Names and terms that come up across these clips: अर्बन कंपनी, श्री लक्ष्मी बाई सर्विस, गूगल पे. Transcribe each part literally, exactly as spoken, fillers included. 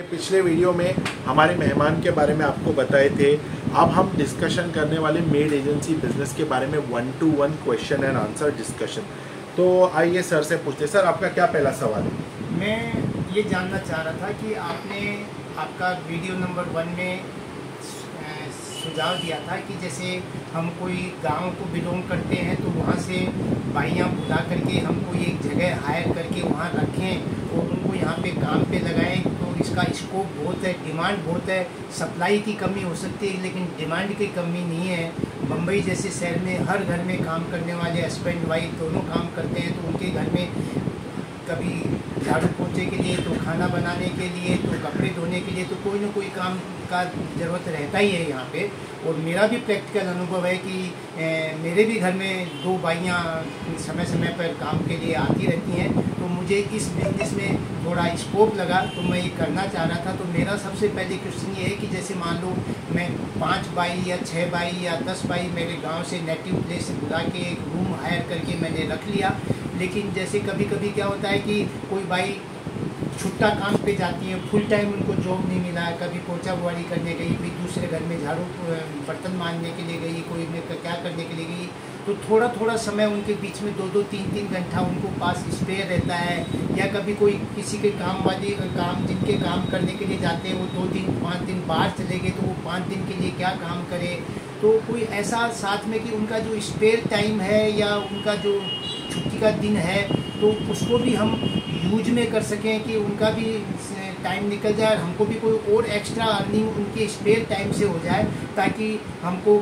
पिछले वीडियो में हमारे मेहमान के बारे में आपको बताए थे। अब हम डिस्कशन करने वाले मेड एजेंसी बिजनेस के बारे में one to one question and answer discussion. तो आइए सर से पूछते। सर आपका क्या पहला सवाल है? मैं ये जानना चाह रहा था कि आपने आपका वीडियो नंबर वन में सुझाव दिया था कि जैसे हम कोई गांव को बिलोंग करते हैं तो वहाँ से भाइयाँ बुला करके हमको एक जगह हायर करके वहाँ रखें और उनको यहाँ पे काम पे लगाएं। तो इसका स्कोप बहुत है, डिमांड बहुत है, सप्लाई की कमी हो सकती है लेकिन डिमांड की कमी नहीं है। मुंबई जैसे शहर में हर घर में काम करने वाले हस्बैंड वाइफ दोनों काम करते हैं, तो उनके घर में कभी झाड़ू पोछे के लिए, तो खाना बनाने के लिए, तो कपड़े धोने के लिए, तो कोई ना कोई काम का ज़रूरत रहता ही है यहाँ पे। और मेरा भी प्रैक्टिकल अनुभव है कि ए, मेरे भी घर में दो भाइयाँ समय समय पर काम के लिए आती रहती हैं, तो मुझे इस बिजनेस में थोड़ा स्कोप लगा तो मैं ये करना चाह रहा था। तो मेरा सबसे पहले क्वेश्चन ये है कि जैसे मान लो मैं पाँच भाई या छः भाई या दस भाई मेरे गाँव से नेटिव प्लेस से बुला के एक रूम हायर करके मैंने रख लिया, लेकिन जैसे कभी कभी क्या होता है कि कोई भाई छुट्टा काम पे जाती है, फुल टाइम उनको जॉब नहीं मिला है, कभी पोछा बुआरी करने गई, फिर दूसरे घर में झाड़ू बर्तन मारने के लिए गई, कोई में क्या करने के लिए गई, तो थोड़ा थोड़ा समय उनके बीच में दो दो तीन तीन घंटा उनको पास स्पेयर रहता है। या कभी कोई किसी के काम वाली काम जिनके काम करने के लिए जाते हैं वो दो दिन पाँच दिन बाहर चले गए, तो वो पाँच दिन के लिए क्या काम करे। तो कोई ऐसा साथ में कि उनका जो स्पेयर टाइम है या उनका जो छुट्टी का दिन है तो उसको भी हम यूज में कर सकें कि उनका भी टाइम निकल जाए, हमको भी कोई और एक्स्ट्रा अर्निंग उनके स्पेयर टाइम से हो जाए ताकि हमको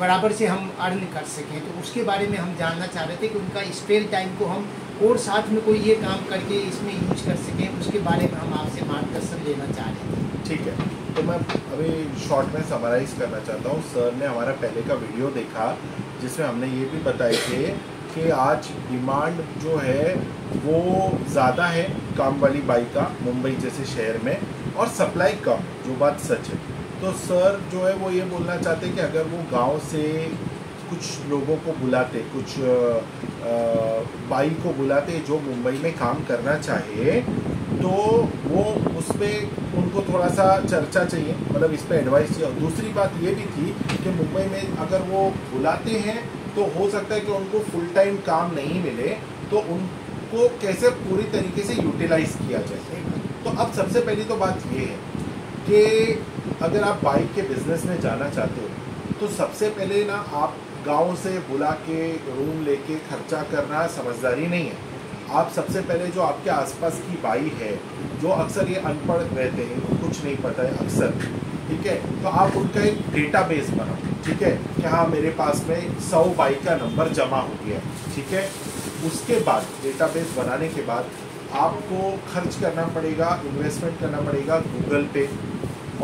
बराबर से हम अर्न कर सकें। तो उसके बारे में हम जानना चाह रहे थे कि उनका स्पेयर टाइम को हम और साथ में कोई ये काम करके इसमें यूज कर सकें, उसके बारे में हम आपसे मार्गदर्शन लेना चाह रहे थे। ठीक है, तो मैं अभी शॉर्ट में समराइज़ करना चाहता हूँ। सर ने हमारा पहले का वीडियो देखा जिसमें हमने ये भी बताए थे कि आज डिमांड जो है वो ज़्यादा है काम वाली बाई का मुंबई जैसे शहर में और सप्लाई कम, जो बात सच है। तो सर जो है वो ये बोलना चाहते हैं कि अगर वो गांव से कुछ लोगों को बुलाते, कुछ बाई को बुलाते जो मुंबई में काम करना चाहे, तो वो उस पर उनको थोड़ा सा चर्चा चाहिए, मतलब इस पर एडवाइस चाहिए। और दूसरी बात ये भी थी कि मुंबई में अगर वो बुलाते हैं तो हो सकता है कि उनको फुल टाइम काम नहीं मिले, तो उनको कैसे पूरी तरीके से यूटिलाइज किया जाए। तो अब सबसे पहली तो बात ये है कि अगर आप बाइक के बिजनेस में जाना चाहते हो तो सबसे पहले ना आप गांव से बुला के रूम लेके खर्चा करना समझदारी नहीं है। आप सबसे पहले जो आपके आसपास की बाई है जो अक्सर ये अनपढ़ रहते हैं, कुछ नहीं पता है अक्सर, ठीक है, तो आप उनका एक डेटाबेस बनाओ, ठीक है, कि हाँ मेरे पास में सौ बाई का नंबर जमा हो गया, ठीक है। उसके बाद डेटाबेस बनाने के बाद आपको खर्च करना पड़ेगा, इन्वेस्टमेंट करना पड़ेगा गूगल पे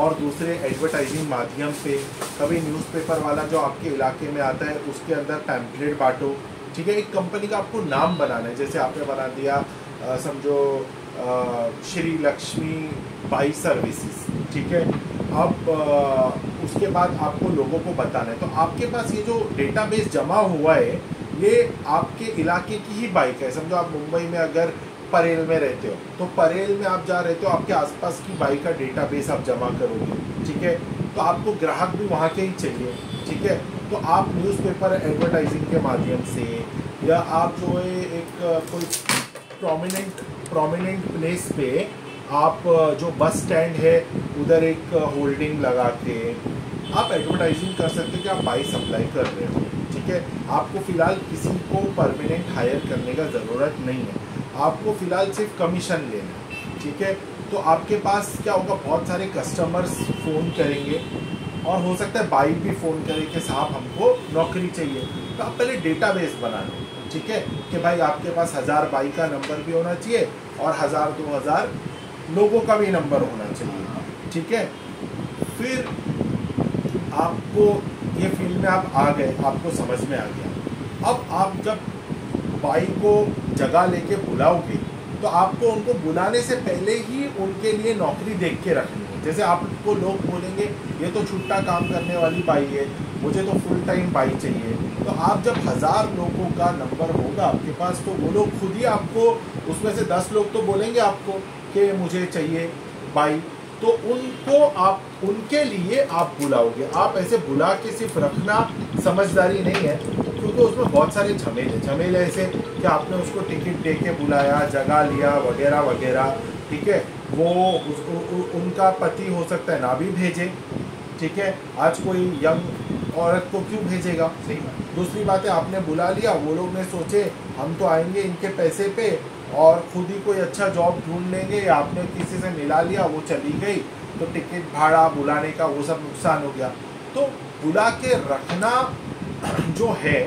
और दूसरे एडवर्टाइजिंग माध्यम पे। कभी न्यूज़पेपर वाला जो आपके इलाके में आता है उसके अंदर पैम्पलेट बांटो, ठीक है। एक कंपनी का आपको नाम बनाना है, जैसे आपने बना दिया समझो श्री लक्ष्मी बाई सर्विस, ठीक है। अब उसके बाद आपको लोगों को बताना है, तो आपके पास ये जो डेटाबेस जमा हुआ है ये आपके इलाके की ही बाइक है। समझो आप मुंबई में अगर परेल में रहते हो तो परेल में आप जा रहे हो, आपके आसपास की बाइक का डेटाबेस आप जमा करोगे, ठीक है। तो आपको ग्राहक भी वहाँ के ही चाहिए, ठीक है। तो आप न्यूज़पेपर एडवर्टाइजिंग के माध्यम से या आप जो है एक कोई प्रोमिनेंट प्रोमिनेंट प्लेस पे आप जो बस स्टैंड है उधर एक होल्डिंग लगा के आप एडवर्टाइजिंग कर सकते हो कि आप बाई सप्लाई कर रहे हो, ठीक है। आपको फ़िलहाल किसी को परमानेंट हायर करने का ज़रूरत नहीं है, आपको फ़िलहाल सिर्फ कमीशन लेना है, ठीक है। तो आपके पास क्या होगा, बहुत सारे कस्टमर्स फ़ोन करेंगे और हो सकता है बाई भी फ़ोन करे कि साहब हमको नौकरी चाहिए। तो आप पहले डेटाबेस बना लो, ठीक है, कि भाई आपके पास हज़ार बाई का नंबर भी होना चाहिए और हज़ार दो हज़ार लोगों का भी नंबर होना चाहिए, ठीक है। फिर आपको ये फील्ड में आप आ गए, आपको समझ में आ गया। अब आप जब बाई को जगह लेके बुलाओगे तो आपको उनको बुलाने से पहले ही उनके लिए नौकरी देख के रखनी है। जैसे आपको लोग बोलेंगे ये तो छुट्टा काम करने वाली बाई है, मुझे तो फुल टाइम बाई चाहिए। तो आप जब हज़ार लोगों का नंबर होगा आपके पास तो वो लोग खुद ही आपको उसमें से दस लोग तो बोलेंगे आपको कि मुझे चाहिए, बाई, तो उनको आप उनके लिए आप बुलाओगे। आप ऐसे बुला के सिर्फ रखना समझदारी नहीं है, क्योंकि उसमें बहुत सारे झमेले झमेले ऐसे कि आपने उसको टिकट दे के बुलाया, जगह लिया वगैरह वगैरह, ठीक है। वो उस, उ, उ, उनका पति हो सकता है ना भी भेजे, ठीक है। आज कोई यंग औरत को क्यों भेजेगा, सही बात। दूसरी बात है, आपने बुला लिया, वो लोग ने सोचे हम तो आएंगे इनके पैसे पे और खुद ही कोई अच्छा जॉब ढूंढ लेंगे, आपने किसी से मिला लिया, वो चली गई, तो टिकट भाड़ा बुलाने का वो सब नुकसान हो गया। तो बुला के रखना जो है,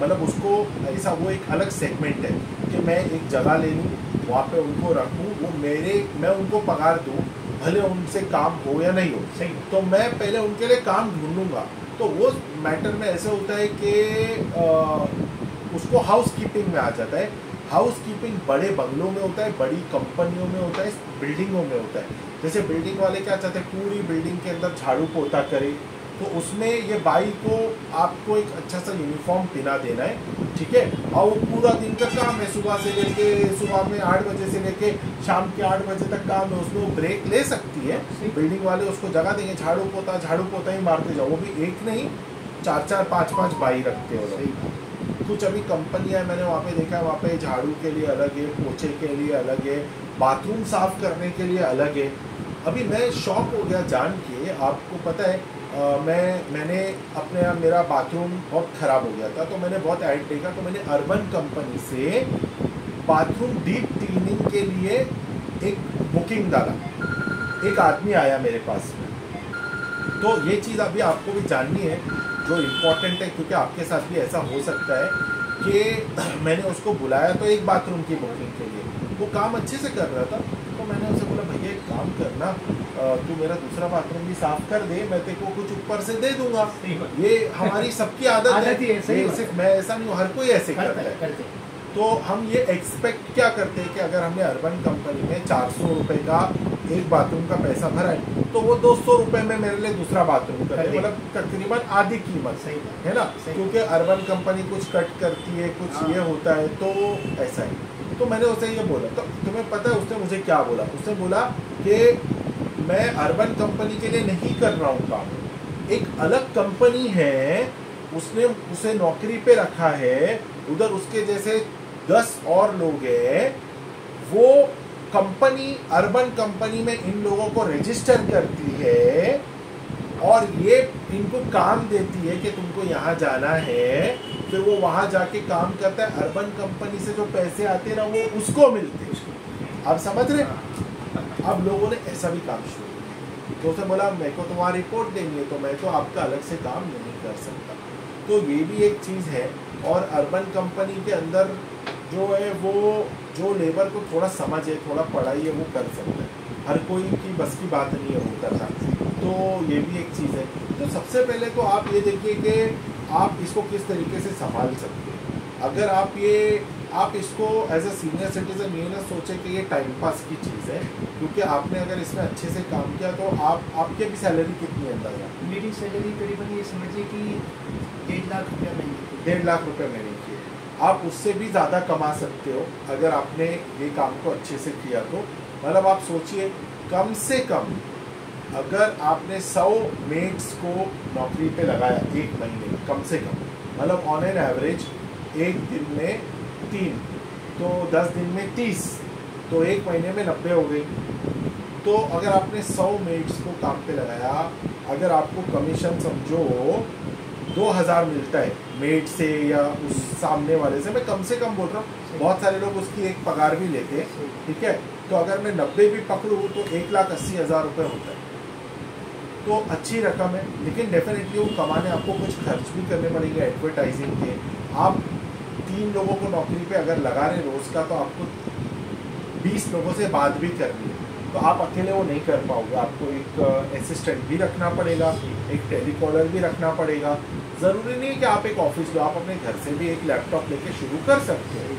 मतलब उसको ऐसा वो एक अलग सेगमेंट है कि मैं एक जगह ले लूँ, वहाँ पे उनको रखूँ, वो मेरे मैं उनको पगार दूँ, भले उनसे काम हो या नहीं हो, सही। तो मैं पहले उनके लिए काम ढूँढूँगा। तो वो मैटर में ऐसा होता है कि आ, उसको हाउस कीपिंग में आ जाता है। हाउस कीपिंग बड़े बंगलों में होता है, बड़ी कंपनियों में होता है, बिल्डिंगों में होता है। जैसे बिल्डिंग वाले क्या चाहते हैं, पूरी बिल्डिंग के अंदर झाड़ू पोता करे, तो उसमें ये बाई को आपको एक अच्छा सा यूनिफॉर्म पहना देना है, ठीक है। और वो पूरा दिन का काम है, सुबह से लेके सुबह में आठ बजे से लेके शाम के आठ बजे तक काम है, उसमें ब्रेक ले सकती है। बिल्डिंग वाले उसको जगह देंगे, झाड़ू पोता झाड़ू पोता ही मारते जाओ। वो भी एक नहीं, चार चार पाँच पाँच बाई रखते हो। सही। कुछ अभी कंपनियाँ मैंने वहाँ पे देखा है, वहाँ पे झाड़ू के लिए अलग है, पोछे के लिए अलग है, बाथरूम साफ़ करने के लिए अलग है। अभी मैं शॉक हो गया जान के, आपको पता है आ, मैं मैंने अपने यहाँ मेरा बाथरूम बहुत ख़राब हो गया था, तो मैंने बहुत ऐड देखा, तो मैंने अर्बन कंपनी से बाथरूम डीप क्लीनिंग के लिए एक बुकिंग डाला। एक आदमी आया मेरे पास। तो ये चीज़ अभी आपको भी जाननी है, जो इम्पोर्टेंट है, क्योंकि आपके साथ भी ऐसा हो सकता है कि मैंने उसको बुलाया तो एक बाथरूम की बुकिंग के लिए, वो काम अच्छे से कर रहा था। तो मैंने उसे बोला, भैया एक काम करना, तू मेरा दूसरा बाथरूम भी साफ कर दे, मैं तेरे को कुछ ऊपर से दे दूंगा। ये हमारी सबकी आदत है, है सही ये, मैं ऐसा नहीं हूँ, हर कोई ऐसे करता है। तो हम ये एक्सपेक्ट क्या करते हैं कि अगर हमने अर्बन कंपनी में चार सौ रुपये का एक बाथरूम का पैसा भरा है, तो वो दो सौ रुपये में मेरे लिए दूसरा बाथरूम कर, मतलब तकरीबन आधी कीमत, सही है ना, क्योंकि अर्बन कंपनी कुछ कट करती है, कुछ ये होता है, तो ऐसा है। तो मैंने उसे ये बोला, तो तुम्हें पता है उसने मुझे क्या बोला? उसने बोला कि मैं अर्बन कंपनी के लिए नहीं कर रहा हूँ काम, एक अलग कंपनी है, उसने उसे नौकरी पे रखा है, उधर उसके जैसे दस और लोग हैं, वो कंपनी अर्बन कंपनी में इन लोगों को रजिस्टर करती है और ये इनको काम देती है कि तुमको यहाँ जाना है, फिर वो वहाँ जाके काम करता है। अर्बन कंपनी से जो पैसे आते ना, वो उसको मिलते हैं। आप समझ रहे हैं? अब लोगों ने ऐसा भी काम शुरू किया। तो उसने बोला, मेरे को तो वहाँ रिपोर्ट देनी है, तो मैं तो आपका अलग से काम नहीं कर सकता। तो ये भी एक चीज़ है। और अर्बन कंपनी के अंदर जो है, वो जो लेबर को थोड़ा समझ है, थोड़ा पढ़ाई है, वो कर सकता है। हर कोई की बस की बात नहीं है वो करना। तो ये भी एक चीज़ है। तो सबसे पहले तो आप ये देखिए कि आप इसको किस तरीके से संभाल सकते हैं। अगर आप ये आप इसको एज अ सीनियर सिटीज़न ये ना सोचें कि ये टाइम पास की चीज़ है, क्योंकि आपने अगर इसमें अच्छे से काम किया तो आप आपके भी सैलरी कितनी अंदाजा? मेरी सैलरी करीबन ये समझिए कि डेढ़ लाख रुपया महीने डेढ़ लाख रुपये महीने की। आप उससे भी ज़्यादा कमा सकते हो अगर आपने ये काम को अच्छे से किया तो। मतलब आप सोचिए, कम से कम अगर आपने सौ मेट्स को नौकरी पे लगाया एक महीने में, कम से कम, मतलब ऑन एन एवरेज एक दिन में तीन, तो दस दिन में तीस, तो एक महीने में नब्बे हो गई। तो अगर आपने सौ मेट्स को काम पे लगाया, अगर आपको कमीशन समझो दो हज़ार मिलता है मेड से या उस सामने वाले से, मैं कम से कम बोल रहा हूँ, बहुत सारे लोग उसकी एक पगार भी लेते हैं, ठीक है। तो अगर मैं नब्बे भी पकड़ूँ तो एक लाख अस्सी हज़ार रुपये होता है, तो अच्छी रकम है। लेकिन डेफिनेटली वो कमाने आपको कुछ खर्च भी करने पड़ेंगे एडवर्टाइजिंग के। आप तीन लोगों को नौकरी पर अगर लगा रहे रोज़ का, तो आपको बीस लोगों से बात भी करनी है, तो आप अकेले वो नहीं कर पाओगे। आपको एक असिस्टेंट भी रखना पड़ेगा, एक टेलीकॉलर भी रखना पड़ेगा। ज़रूरी नहीं कि आप एक ऑफिस लो, आप अपने घर से भी एक लैपटॉप लेके शुरू कर सकते हैं।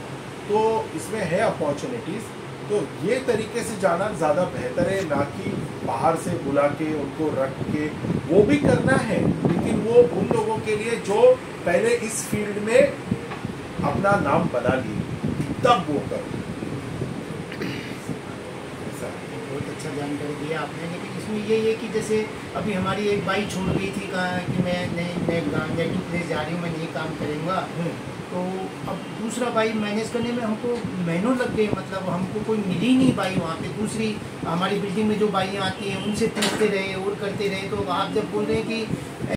तो इसमें है अपॉर्चुनिटीज़। तो ये तरीके से जाना ज़्यादा बेहतर है, ना कि बाहर से बुला के उनको रख के। वो भी करना है, लेकिन वो उन लोगों के लिए जो पहले इस फील्ड में अपना नाम बना लिए, तब वो करो। जानकारी दिया आपने, लेकिन इसमें ये है कि जैसे अभी हमारी एक बाई छोड़ गई थी, कहा कि मैं नहीं मैं नेगेटिव प्लेस जा रही हूँ, मैं नहीं काम करूँगा, तो अब दूसरा बाई मैनेज करने में हमको महीनों लग गए, मतलब हमको कोई मिली नहीं बाई वहाँ पे। दूसरी हमारी बिल्डिंग में जो बाइयाँ आती हैं उनसे पूछते रहे और करते रहे, तो आप जब बोल रहे हैं कि